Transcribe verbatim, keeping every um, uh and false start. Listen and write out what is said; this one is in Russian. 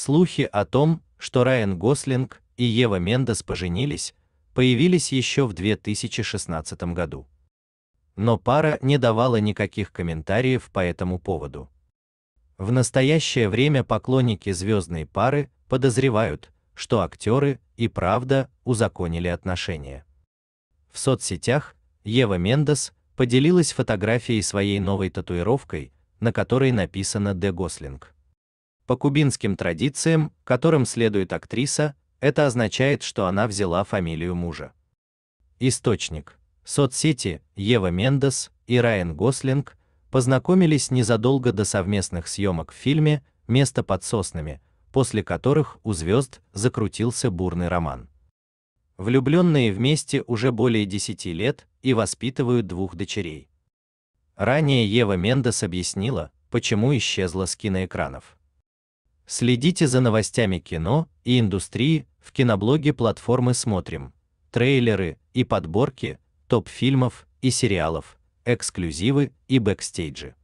Слухи о том, что Райан Гослинг и Ева Мендес поженились, появились еще в две тысячи шестнадцатом году. Но пара не давала никаких комментариев по этому поводу. В настоящее время поклонники звездной пары подозревают, что актеры и правда узаконили отношения. В соцсетях Ева Мендес поделилась фотографией своей новой татуировкой, на которой написано «Де Гослинг». По кубинским традициям, которым следует актриса, это означает, что она взяла фамилию мужа. Источник. Соцсети. Ева Мендес и Райан Гослинг познакомились незадолго до совместных съемок в фильме «Место под соснами», после которых у звезд закрутился бурный роман. Влюбленные вместе уже более десяти лет и воспитывают двух дочерей. Ранее Ева Мендес объяснила, почему исчезла с киноэкранов. Следите за новостями кино и индустрии в киноблоге платформы «Смотрим», трейлеры и подборки топ-фильмов и сериалов, эксклюзивы и бэкстейджи.